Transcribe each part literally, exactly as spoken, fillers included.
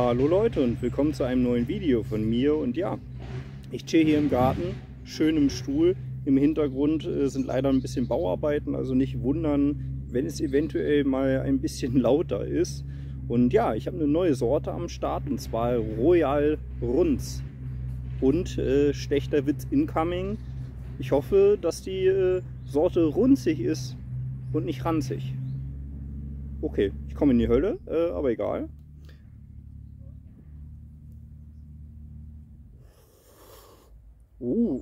Hallo Leute und willkommen zu einem neuen Video von mir. Und ja, ich chill hier im Garten, schön im Stuhl. Im Hintergrund sind leider ein bisschen Bauarbeiten, also nicht wundern, wenn es eventuell mal ein bisschen lauter ist. Und ja, ich habe eine neue Sorte am Start, und zwar Royal Runtz. Und äh, schlechter Witz incoming. Ich hoffe, dass die äh, Sorte runzig ist und nicht ranzig. Okay, ich komme in die Hölle, äh, aber egal. Uh.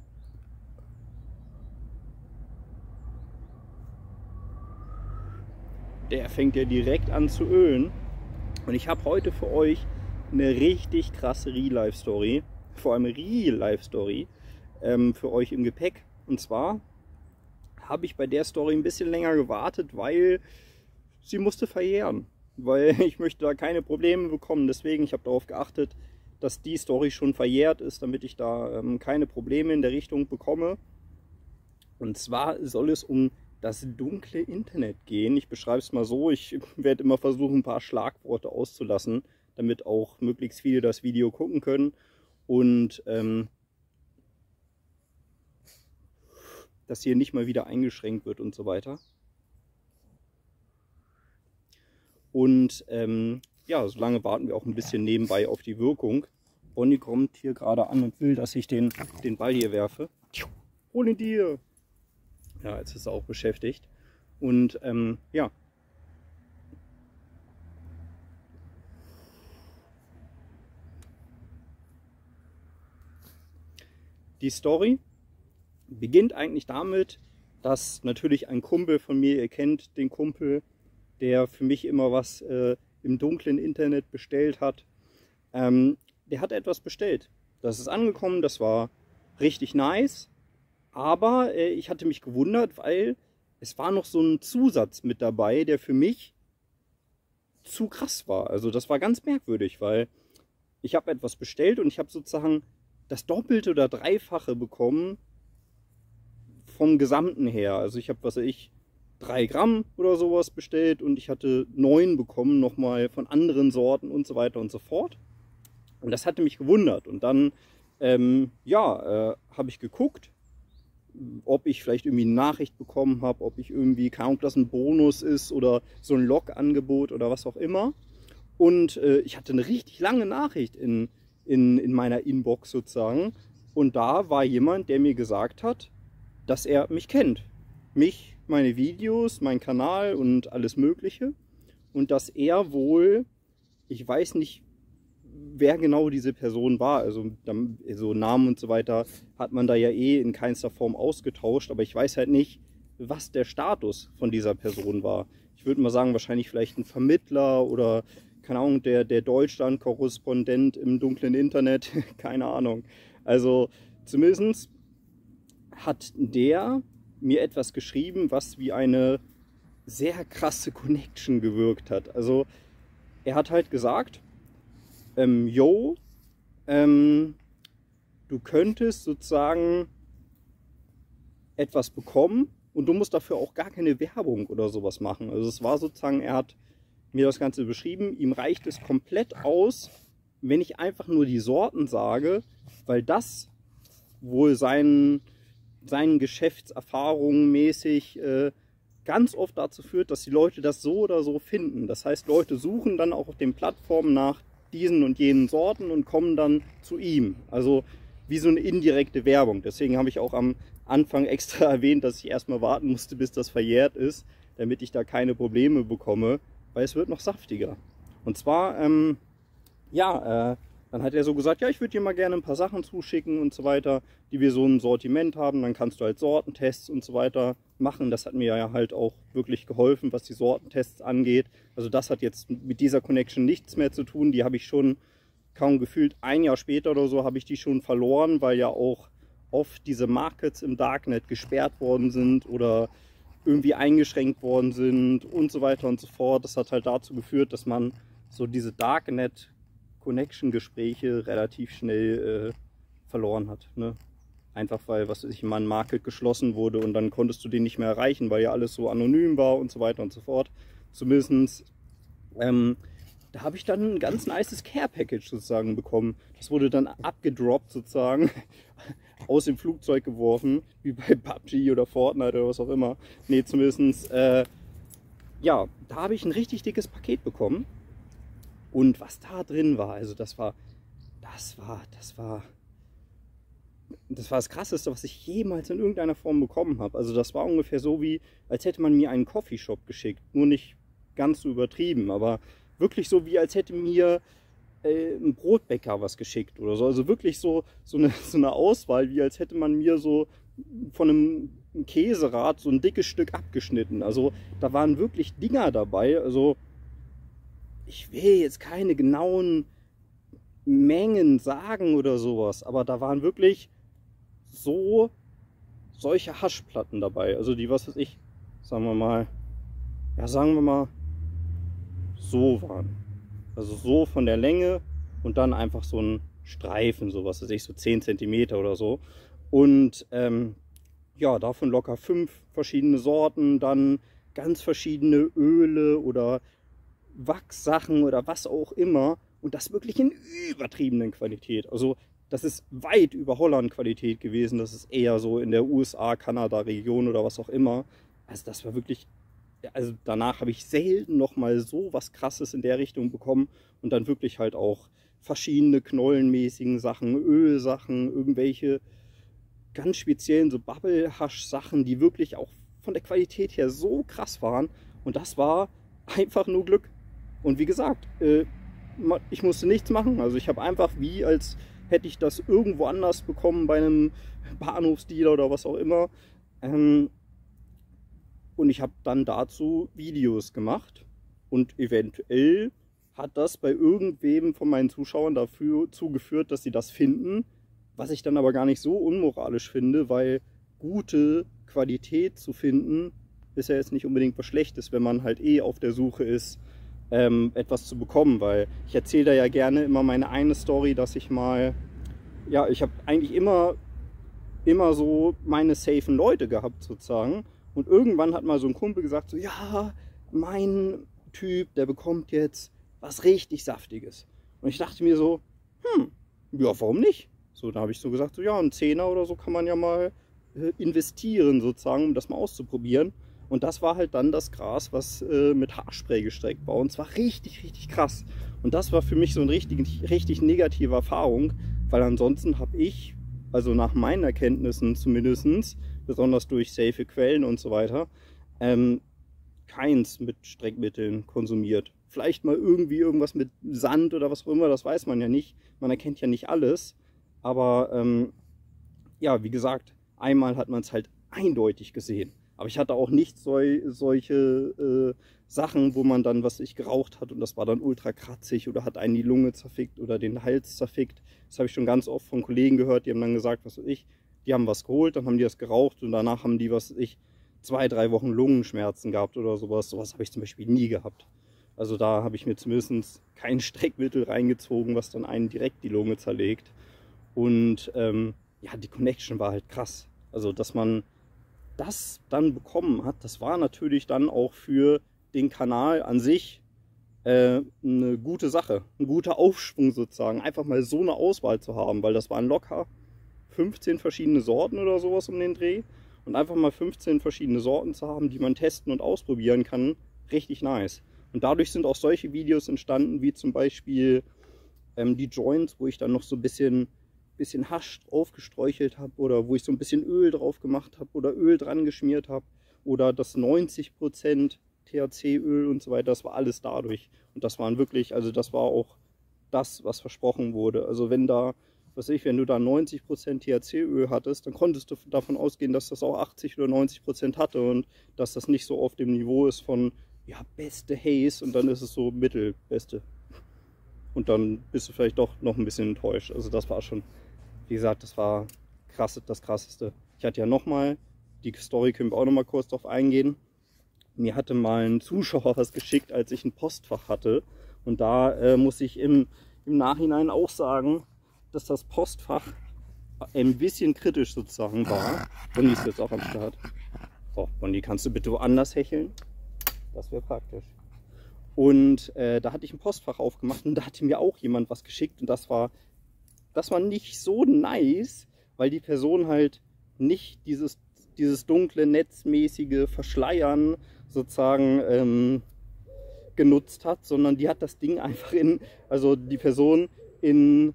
Der fängt ja direkt an zu ölen. Und ich habe heute für euch eine richtig krasse Real-Life-Story, vor allem Real-Life-Story, ähm, für euch im Gepäck. Und zwar habe ich bei der Story ein bisschen länger gewartet, weil sie musste verjähren. Weil ich möchte da keine Probleme bekommen. Deswegen, ich habe darauf geachtet, dass die Story schon verjährt ist, damit ich da ähm, keine Probleme in der Richtung bekomme. Und zwar soll es um das dunkle Internet gehen. Ich beschreibe es mal so, ich werde immer versuchen, ein paar Schlagworte auszulassen, damit auch möglichst viele das Video gucken können. Und ähm, dass hier nicht mal wieder eingeschränkt wird und so weiter. Und ähm, ja, solange warten wir auch ein bisschen nebenbei auf die Wirkung. Bonnie kommt hier gerade an und will, dass ich den, den Ball hier werfe. Hol ihn dir! Ja, jetzt ist er auch beschäftigt. Und ähm, ja. Die Story beginnt eigentlich damit, dass natürlich ein Kumpel von mir, ihr kennt den Kumpel, der für mich immer was äh, im dunklen Internet bestellt hat. Ähm, der hat etwas bestellt. Das ist angekommen, das war richtig nice. Aber äh, ich hatte mich gewundert, weil es war noch so ein Zusatz mit dabei, der für mich zu krass war. Also das war ganz merkwürdig, weil ich habe etwas bestellt und ich habe sozusagen das Doppelte oder Dreifache bekommen vom Gesamten her. Also ich habe, was weiß ich, drei Gramm oder sowas bestellt und ich hatte neun bekommen, nochmal von anderen Sorten und so weiter und so fort. Und das hatte mich gewundert. Und dann, ähm, ja, äh, habe ich geguckt, ob ich vielleicht irgendwie eine Nachricht bekommen habe, ob ich irgendwie, keine Ahnung, ob das ein Bonus ist oder so ein Log-Angebot oder was auch immer. Und äh, ich hatte eine richtig lange Nachricht in, in, in meiner Inbox sozusagen. Und da war jemand, der mir gesagt hat, dass er mich kennt. Mich, meine Videos, mein Kanal und alles Mögliche. Und dass er wohl, ich weiß nicht, wer genau diese Person war, also so Namen und so weiter hat man da ja eh in keinster Form ausgetauscht, aber ich weiß halt nicht, was der Status von dieser Person war. Ich würde mal sagen, wahrscheinlich vielleicht ein Vermittler oder, keine Ahnung, der, der Deutschland-Korrespondent im dunklen Internet, keine Ahnung. Also zumindest hat der mir etwas geschrieben, was wie eine sehr krasse Connection gewirkt hat. Also er hat halt gesagt, ähm, yo, ähm, du könntest sozusagen etwas bekommen und du musst dafür auch gar keine Werbung oder sowas machen. Also es war sozusagen, er hat mir das Ganze beschrieben, ihm reicht es komplett aus, wenn ich einfach nur die Sorten sage, weil das wohl seinen seinen Geschäftserfahrungen mäßig äh, ganz oft dazu führt, dass die Leute das so oder so finden. Das heißt, Leute suchen dann auch auf den Plattformen nach diesen und jenen Sorten und kommen dann zu ihm. Also wie so eine indirekte Werbung. Deswegen habe ich auch am Anfang extra erwähnt, dass ich erstmal warten musste, bis das verjährt ist, damit ich da keine Probleme bekomme, weil es wird noch saftiger. Und zwar, ähm, ja, äh, dann hat er so gesagt, ja, ich würde dir mal gerne ein paar Sachen zuschicken und so weiter, die wir so im Sortiment haben. Dann kannst du halt Sortentests und so weiter machen. Das hat mir ja halt auch wirklich geholfen, was die Sortentests angeht. Also das hat jetzt mit dieser Connection nichts mehr zu tun. Die habe ich schon kaum gefühlt. Ein Jahr später oder so habe ich die schon verloren, weil ja auch oft diese Markets im Darknet gesperrt worden sind oder irgendwie eingeschränkt worden sind und so weiter und so fort. Das hat halt dazu geführt, dass man so diese Darknet Connection-Gespräche relativ schnell äh, verloren hat. Ne? Einfach weil, was weiß ich, mal ein Market geschlossen wurde und dann konntest du den nicht mehr erreichen, weil ja alles so anonym war und so weiter und so fort. Zumindest ähm, Da habe ich dann ein ganz nices Care-Package sozusagen bekommen. Das wurde dann abgedroppt sozusagen, aus dem Flugzeug geworfen, wie bei P U B G oder Fortnite oder was auch immer. Ne, zumindest, äh, ja, da habe ich ein richtig dickes Paket bekommen. Und was da drin war, also das war, das war, das war, das war das Krasseste, was ich jemals in irgendeiner Form bekommen habe. Also das war ungefähr so wie, als hätte man mir einen Coffeeshop geschickt. Nur nicht ganz so übertrieben, aber wirklich so wie, als hätte mir äh, ein Brotbäcker was geschickt oder so. Also wirklich so, so, eine, so eine Auswahl, wie als hätte man mir so von einem Käserad so ein dickes Stück abgeschnitten. Also da waren wirklich Dinger dabei. Also ich will jetzt keine genauen Mengen sagen oder sowas, aber da waren wirklich so solche Haschplatten dabei. Also die, was weiß ich, sagen wir mal, ja sagen wir mal, so waren. Also so von der Länge und dann einfach so ein Streifen, so was weiß ich, so zehn Zentimeter oder so. Und ähm, ja, davon locker fünf verschiedene Sorten, dann ganz verschiedene Öle oder Wachssachen oder was auch immer. Und das wirklich in übertriebenen Qualität. Also das ist weit über Holland-Qualität gewesen. Das ist eher so in der U S A, Kanada-Region oder was auch immer. Also das war wirklich... Also danach habe ich selten nochmal so was Krasses in der Richtung bekommen. Und dann wirklich halt auch verschiedene knollenmäßigen Sachen, Ölsachen, irgendwelche ganz speziellen so Bubble-Hasch-Sachen, die wirklich auch von der Qualität her so krass waren. Und das war einfach nur Glück. Und wie gesagt, äh, ich musste nichts machen. Also ich habe einfach wie, als hätte ich das irgendwo anders bekommen bei einem Bahnhofsdealer oder was auch immer. Ähm, Und ich habe dann dazu Videos gemacht und eventuell hat das bei irgendwem von meinen Zuschauern dafür zugeführt, dass sie das finden, was ich dann aber gar nicht so unmoralisch finde, weil gute Qualität zu finden ist ja jetzt nicht unbedingt was Schlechtes, wenn man halt eh auf der Suche ist, ähm, etwas zu bekommen, weil ich erzähle da ja gerne immer meine eine Story, dass ich mal, ja, ich habe eigentlich immer, immer so meine safen Leute gehabt sozusagen. Und irgendwann hat mal so ein Kumpel gesagt, so, ja, mein Typ, der bekommt jetzt was richtig Saftiges. Und ich dachte mir so, hm, ja, warum nicht? So, da habe ich so gesagt, so, ja, ein Zehner oder so kann man ja mal äh, investieren, sozusagen, um das mal auszuprobieren. Und das war halt dann das Gras, was äh, mit Haarspray gestreckt war. Und zwar richtig, richtig krass. Und das war für mich so eine richtig, richtig negative Erfahrung, weil ansonsten habe ich, also nach meinen Erkenntnissen zumindestens, besonders durch safe Quellen und so weiter, ähm, keins mit Streckmitteln konsumiert. Vielleicht mal irgendwie irgendwas mit Sand oder was auch immer, das weiß man ja nicht. Man erkennt ja nicht alles, aber ähm, ja, wie gesagt, einmal hat man es halt eindeutig gesehen. Aber ich hatte auch nicht so, solche äh, Sachen, wo man dann, was ich geraucht hat und das war dann ultra kratzig oder hat einen die Lunge zerfickt oder den Hals zerfickt. Das habe ich schon ganz oft von Kollegen gehört, die haben dann gesagt, was weiß ich, die haben was geholt, dann haben die das geraucht und danach haben die, was ich, zwei, drei Wochen Lungenschmerzen gehabt oder sowas. Sowas habe ich zum Beispiel nie gehabt. Also da habe ich mir zumindest kein Streckmittel reingezogen, was dann einen direkt die Lunge zerlegt. Und ähm, ja, die Connection war halt krass. Also dass man das dann bekommen hat, das war natürlich dann auch für den Kanal an sich äh, eine gute Sache. Ein guter Aufschwung sozusagen, einfach mal so eine Auswahl zu haben, weil das waren locker fünfzehn verschiedene Sorten oder sowas um den Dreh und einfach mal fünfzehn verschiedene Sorten zu haben, die man testen und ausprobieren kann, richtig nice. Und dadurch sind auch solche Videos entstanden, wie zum Beispiel ähm, die Joints, wo ich dann noch so ein bisschen, bisschen Hasch aufgesträuchelt habe oder wo ich so ein bisschen Öl drauf gemacht habe oder Öl dran geschmiert habe oder das neunzig Prozent T H C-Öl und so weiter, das war alles dadurch. Und das waren wirklich, also das war auch das, was versprochen wurde. Also wenn da Was ich, wenn du da neunzig Prozent T H C-Öl hattest, dann konntest du davon ausgehen, dass das auch achtzig oder neunzig Prozent hatte und dass das nicht so auf dem Niveau ist von, ja, beste Haze und dann ist es so mittelbeste. Und dann bist du vielleicht doch noch ein bisschen enttäuscht. Also das war schon, wie gesagt, das war krass, das Krasseste. Ich hatte ja nochmal, die Story können wir auch nochmal kurz drauf eingehen. Mir hatte mal ein Zuschauer was geschickt, als ich ein Postfach hatte. Und da äh, muss ich im, im Nachhinein auch sagen, dass das Postfach ein bisschen kritisch sozusagen war. Bonnie ist jetzt auch am Start. So, Bonnie, kannst du bitte woanders hecheln? Das wäre praktisch. Und äh, da hatte ich ein Postfach aufgemacht und da hatte mir auch jemand was geschickt. Und das war, das war nicht so nice, weil die Person halt nicht dieses, dieses dunkle, netzmäßige Verschleiern sozusagen ähm, genutzt hat, sondern die hat das Ding einfach in, also die Person in,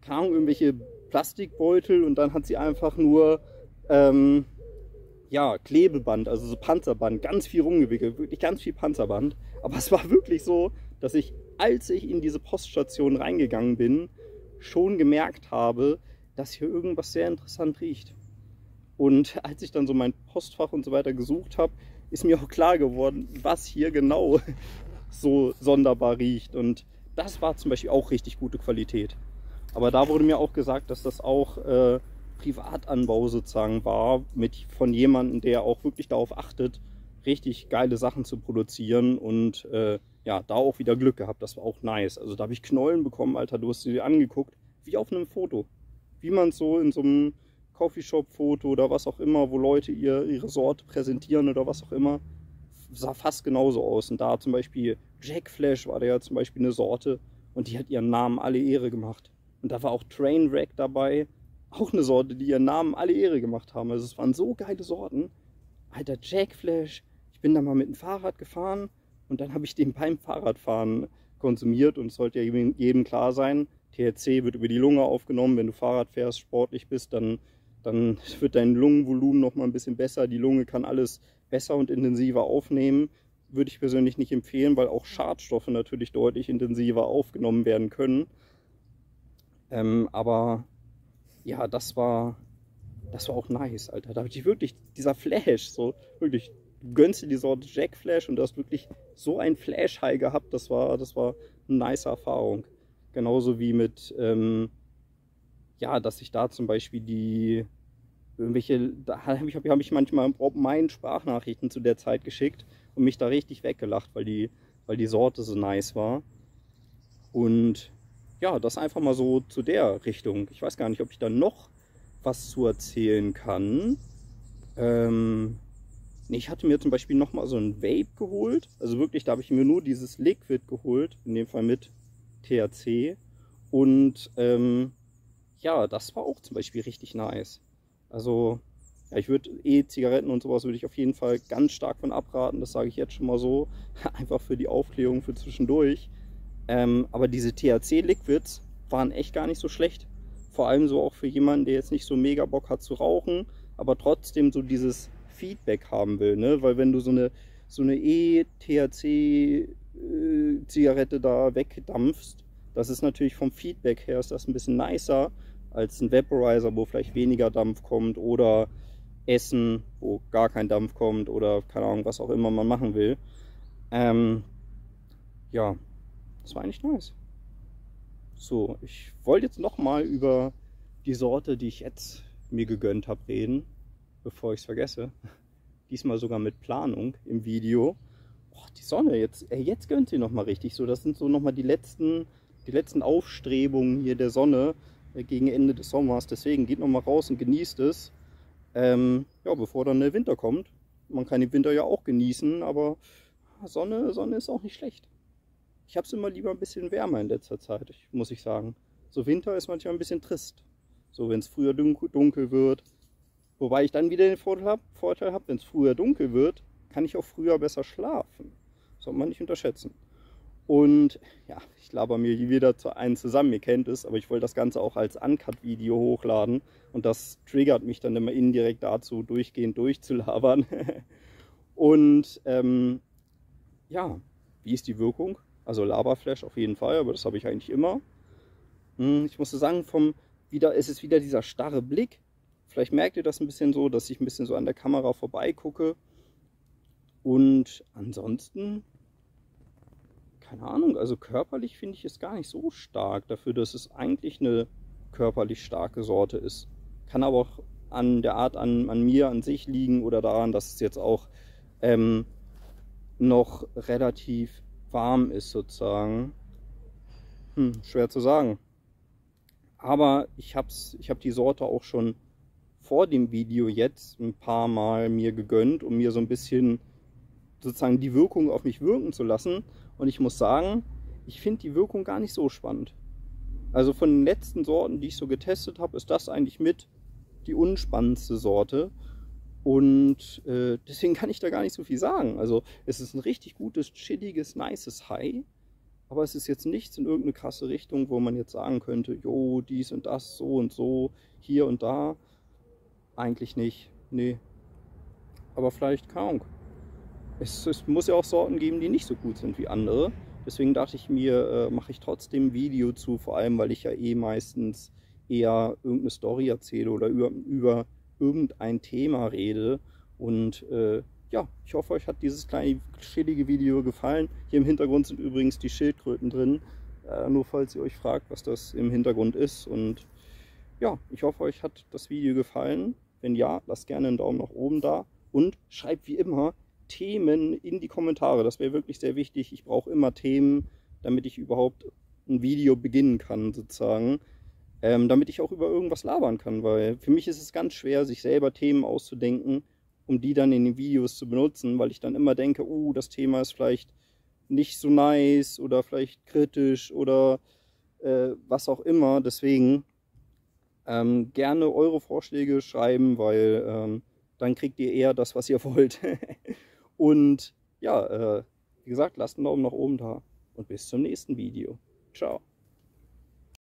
keine Ahnung, irgendwelche Plastikbeutel und dann hat sie einfach nur, ähm, ja, Klebeband, also so Panzerband, ganz viel rumgewickelt, wirklich ganz viel Panzerband. Aber es war wirklich so, dass ich, als ich in diese Poststation reingegangen bin, schon gemerkt habe, dass hier irgendwas sehr interessant riecht. Und als ich dann so mein Postfach und so weiter gesucht habe, ist mir auch klar geworden, was hier genau so sonderbar riecht. Und das war zum Beispiel auch richtig gute Qualität. Aber da wurde mir auch gesagt, dass das auch äh, Privatanbau sozusagen war, mit, von jemandem, der auch wirklich darauf achtet, richtig geile Sachen zu produzieren. Und äh, ja, da auch wieder Glück gehabt, das war auch nice. Also da habe ich Knollen bekommen, Alter, du hast sie dir angeguckt, wie auf einem Foto. Wie man es so in so einem Coffeeshop-Foto oder was auch immer, wo Leute ihr, ihre Sorte präsentieren oder was auch immer, sah fast genauso aus. Und da zum Beispiel Jack Flash war da ja zum Beispiel eine Sorte und die hat ihren Namen alle Ehre gemacht. Und da war auch Trainwreck dabei, auch eine Sorte, die ihren Namen alle Ehre gemacht haben. Also es waren so geile Sorten. Alter, Jack Flash, ich bin da mal mit dem Fahrrad gefahren und dann habe ich den beim Fahrradfahren konsumiert und es sollte ja jedem klar sein, T H C wird über die Lunge aufgenommen, wenn du Fahrrad fährst, sportlich bist, dann dann wird dein Lungenvolumen noch mal ein bisschen besser. Die Lunge kann alles besser und intensiver aufnehmen. Würde ich persönlich nicht empfehlen, weil auch Schadstoffe natürlich deutlich intensiver aufgenommen werden können. Ähm, aber ja, das war, das war auch nice, Alter. Da habe ich wirklich, dieser Flash, so wirklich, du gönnst dir die Sorte Jack Flash und du hast wirklich so ein Flash-High gehabt. Das war, das war eine nice Erfahrung. Genauso wie mit... Ähm, ja, dass ich da zum Beispiel die irgendwelche, da habe ich, hab ich manchmal meinen Sprachnachrichten zu der Zeit geschickt und mich da richtig weggelacht, weil die, weil die Sorte so nice war. Und ja, das einfach mal so zu der Richtung. Ich weiß gar nicht, ob ich da noch was zu erzählen kann. Ähm, ich hatte mir zum Beispiel nochmal so ein Vape geholt. Also wirklich, da habe ich mir nur dieses Liquid geholt, in dem Fall mit T H C. Und ähm, ja, das war auch zum Beispiel richtig nice. Also, ja, ich würde E-Zigaretten und sowas würde ich auf jeden Fall ganz stark von abraten. Das sage ich jetzt schon mal so. Einfach für die Aufklärung, für zwischendurch. Ähm, aber diese T H C-Liquids waren echt gar nicht so schlecht. Vor allem so auch für jemanden, der jetzt nicht so mega Bock hat zu rauchen, aber trotzdem so dieses Feedback haben will, ne? Weil wenn du so eine, so eine E-T H C-Zigarette da wegdampfst, das ist natürlich vom Feedback her ist das ein bisschen nicer als ein Vaporizer, wo vielleicht weniger Dampf kommt oder Essen, wo gar kein Dampf kommt oder keine Ahnung, was auch immer man machen will. Ähm, ja, das war eigentlich nice. So, ich wollte jetzt nochmal über die Sorte, die ich jetzt mir gegönnt habe, reden, bevor ich es vergesse. Diesmal sogar mit Planung im Video. Boah, die Sonne, jetzt, ey, jetzt gönnt sie nochmal richtig. So, das sind so nochmal die letzten... Die letzten Aufstrebungen hier der Sonne gegen Ende des Sommers. Deswegen geht nochmal raus und genießt es, ähm, ja, bevor dann der Winter kommt. Man kann den Winter ja auch genießen, aber Sonne, Sonne ist auch nicht schlecht. Ich habe es immer lieber ein bisschen wärmer in letzter Zeit, muss ich sagen. So Winter ist manchmal ein bisschen trist, so wenn es früher dunkel wird. Wobei ich dann wieder den Vorteil habe, Vorteil hab, wenn es früher dunkel wird, kann ich auch früher besser schlafen. Sollte man nicht unterschätzen. Und ja, ich laber mir hier wieder zu einem zusammen, ihr kennt es, aber ich wollte das Ganze auch als Uncut-Video hochladen und das triggert mich dann immer indirekt dazu, durchgehend durchzulabern. Und ähm, ja, wie ist die Wirkung? Also Laberflash auf jeden Fall, aber das habe ich eigentlich immer. Ich musste sagen, vom wieder, es ist wieder dieser starre Blick. Vielleicht merkt ihr das ein bisschen so, dass ich ein bisschen so an der Kamera vorbeigucke. Und ansonsten... Keine Ahnung, also körperlich finde ich es gar nicht so stark dafür, dass es eigentlich eine körperlich starke Sorte ist. Kann aber auch an der Art an, an mir an sich liegen oder daran, dass es jetzt auch ähm, noch relativ warm ist sozusagen. Hm, schwer zu sagen. Aber ich habe ich hab die Sorte auch schon vor dem Video jetzt ein paar Mal mir gegönnt, um mir so ein bisschen sozusagen die Wirkung auf mich wirken zu lassen. Und ich muss sagen, ich finde die Wirkung gar nicht so spannend. Also von den letzten Sorten, die ich so getestet habe, ist das eigentlich mit die unspannendste Sorte. Und äh, deswegen kann ich da gar nicht so viel sagen. Also es ist ein richtig gutes, chilliges, nices High. Aber es ist jetzt nichts in irgendeine krasse Richtung, wo man jetzt sagen könnte, jo, dies und das, so und so, hier und da. Eigentlich nicht, nee. Aber vielleicht kaum. Es, es muss ja auch Sorten geben, die nicht so gut sind wie andere. Deswegen dachte ich mir, äh, mache ich trotzdem ein Video zu, vor allem, weil ich ja eh meistens eher irgendeine Story erzähle oder über, über irgendein Thema rede. Und äh, ja, ich hoffe, euch hat dieses kleine, chillige Video gefallen. Hier im Hintergrund sind übrigens die Schildkröten drin, äh, nur falls ihr euch fragt, was das im Hintergrund ist. Und ja, ich hoffe, euch hat das Video gefallen. Wenn ja, lasst gerne einen Daumen nach oben da und schreibt wie immer Themen in die Kommentare. Das wäre wirklich sehr wichtig. Ich brauche immer Themen, damit ich überhaupt ein Video beginnen kann, sozusagen. Ähm, damit ich auch über irgendwas labern kann, weil für mich ist es ganz schwer, sich selber Themen auszudenken, um die dann in den Videos zu benutzen, weil ich dann immer denke, oh, das Thema ist vielleicht nicht so nice oder vielleicht kritisch oder äh, was auch immer. Deswegen ähm, gerne eure Vorschläge schreiben, weil ähm, dann kriegt ihr eher das, was ihr wollt. Und ja, äh, wie gesagt, lasst einen Daumen nach oben da und bis zum nächsten Video. Ciao.